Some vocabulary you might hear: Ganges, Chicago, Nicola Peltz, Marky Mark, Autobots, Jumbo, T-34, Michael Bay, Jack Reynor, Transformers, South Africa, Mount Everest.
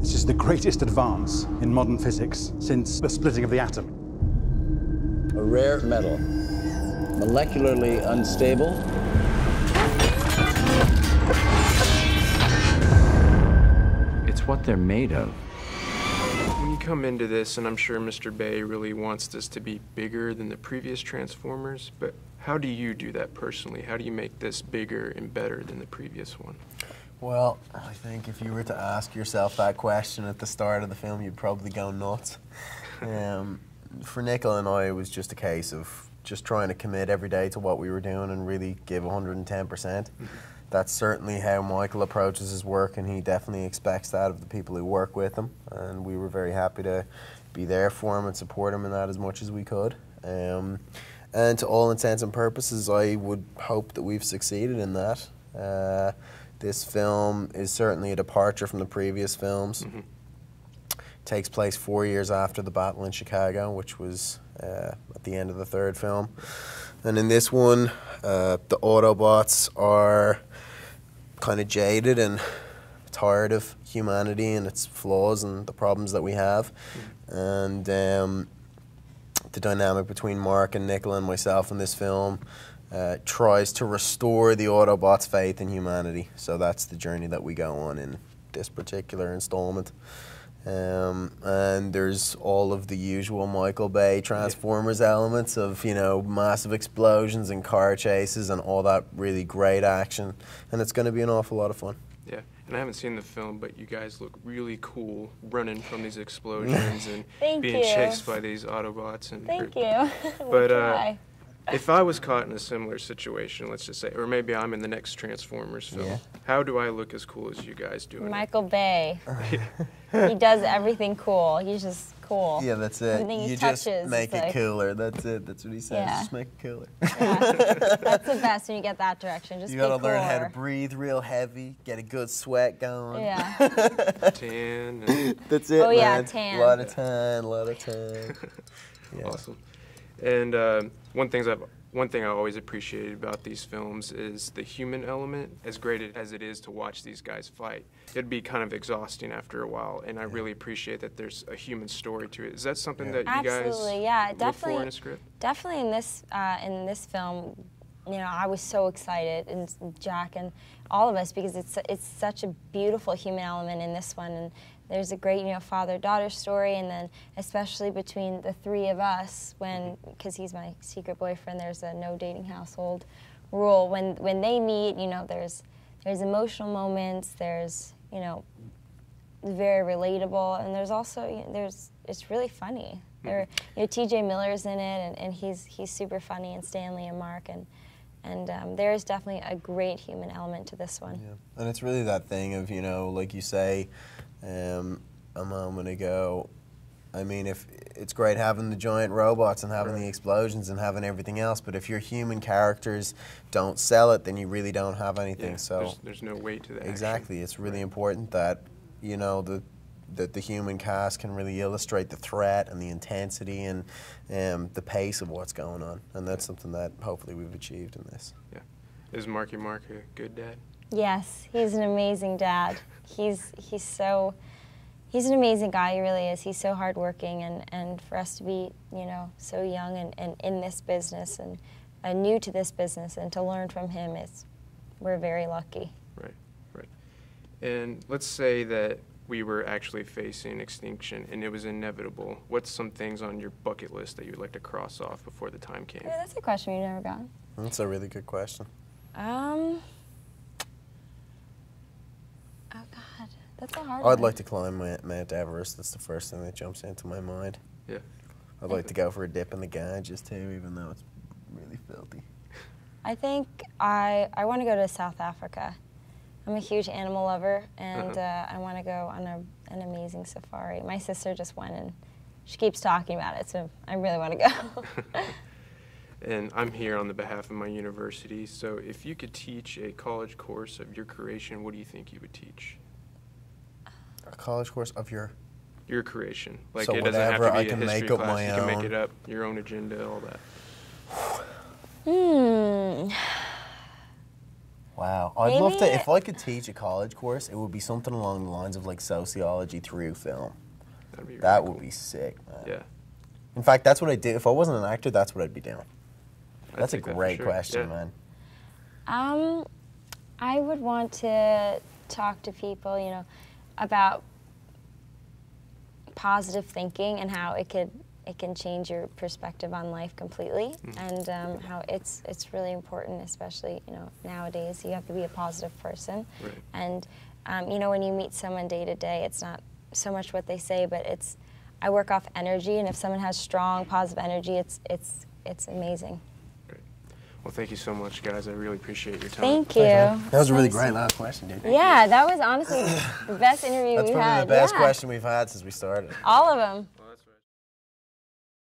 This is the greatest advance in modern physics since the splitting of the atom. A rare metal, molecularly unstable. It's what they're made of. When you come into this, and I'm sure Mr. Bay really wants this to be bigger than the previous Transformers, but how do you do that personally? How do you make this bigger and better than the previous one? Well, I think if you were to ask yourself that question at the start of the film, you'd probably go nuts. For Nicola and I, it was just a case of just trying to commit every day to what we were doing and really give 110%. That's certainly how Michael approaches his work, and he definitely expects that of the people who work with him. And we were very happy to be there for him and support him in that as much as we could. And to all intents and purposes, I would hope that we've succeeded in that. This film is certainly a departure from the previous films. Mm-hmm. It takes place 4 years after the battle in Chicago, which was at the end of the third film. And in this one, the Autobots are kind of jaded and tired of humanity and its flaws and the problems that we have. Mm-hmm. And the dynamic between Mark and Nicola and myself in this film tries to restore the Autobots' faith in humanity. So that's the journey that we go on in this particular installment. And there's all of the usual Michael Bay Transformers elements of, you know, massive explosions and car chases and all that really great action. And it's going to be an awful lot of fun. Yeah, and I haven't seen the film, but you guys look really cool running from these explosions and being chased by these Autobots. And Thank you. If I was caught in a similar situation, let's just say, or maybe I'm in the next Transformers film, how do I look as cool as you guys do? Michael Bay. He does everything cool. He's just cool. Yeah, that's it. Everything he touches, just make it like cooler. That's it. That's what he says. Yeah. Just make it cooler. Yeah. That's the best when you get that direction. Just you gotta learn how to breathe real heavy, get a good sweat going. Yeah. Tan. That's it. Oh yeah, man. Tan. A lot of tan. A lot of tan. Yeah. Awesome. And one thing I've always appreciated about these films is the human element. As great as it is to watch these guys fight, it'd be kind of exhausting after a while, and I really appreciate that there's a human story to it. Is that something that you guys look for in a script? Definitely in this film, you know, I was so excited, and Jack and all of us, because it's such a beautiful human element in this one, and there's a great, you know, father-daughter story, and then especially between the three of us, when, because he's my secret boyfriend, there's a no dating household rule. When they meet, you know, there's emotional moments, there's, you know, very relatable, and there's also, you know, it's really funny. There, you know, T.J. Miller's in it, and he's super funny, and Stanley and Mark, and there is definitely a great human element to this one. Yeah. And it's really that thing of, you know, like you say, a moment ago, I mean, if it's great having the giant robots and having the explosions and having everything else, but if your human characters don't sell it, then you really don't have anything. Yeah, so there's no weight to that. Exactly, action. It's really important that, you know, that the human cast can really illustrate the threat and the intensity and the pace of what's going on, and that's something that hopefully we've achieved in this. Yeah, is Marky Mark a good dad? Yes, he's an amazing dad. He's an amazing guy, he really is. He's so hardworking, and for us to be, you know, so young and in this business and new to this business, and to learn from him, we're very lucky. Right, right. And let's say that we were actually facing extinction and it was inevitable. What's some things on your bucket list that you'd like to cross off before the time came? Yeah, that's a question we've never gotten. That's a really good question. Oh God, that's a hard one. I'd like to climb Mount Everest. That's the first thing that jumps into my mind. Yeah. I'd like to go for a dip in the Ganges too, even though it's really filthy. I think I want to go to South Africa. I'm a huge animal lover, and I want to go on an amazing safari. My sister just went, and she keeps talking about it, so I really want to go. And I'm here on the behalf of my university, so if you could teach a college course of your creation, what do you think you would teach? A college course of your? Your creation. Like, so it doesn't have to be a history class. You can make it up, your own agenda, all that. Wow. I'd love to, if I could teach a college course, it would be something along the lines of like sociology through film. That'd be really that cool. Would be sick, man. Yeah. In fact, that's what I do. If I wasn't an actor, that's what I'd be doing. That's a great question, man. I would want to talk to people, you know, about positive thinking and how it can change your perspective on life completely, and how it's really important, especially, you know, nowadays. You have to be a positive person, right. And you know, when you meet someone day to day, it's not so much what they say, but it's, I work off energy, and if someone has strong positive energy, it's amazing. Great. Well, thank you so much, guys. I really appreciate your time. Thank you. That was a really great last question, dude. Yeah, that was honestly the best interview we've had. That's probably the best question we've had since we started. All of them.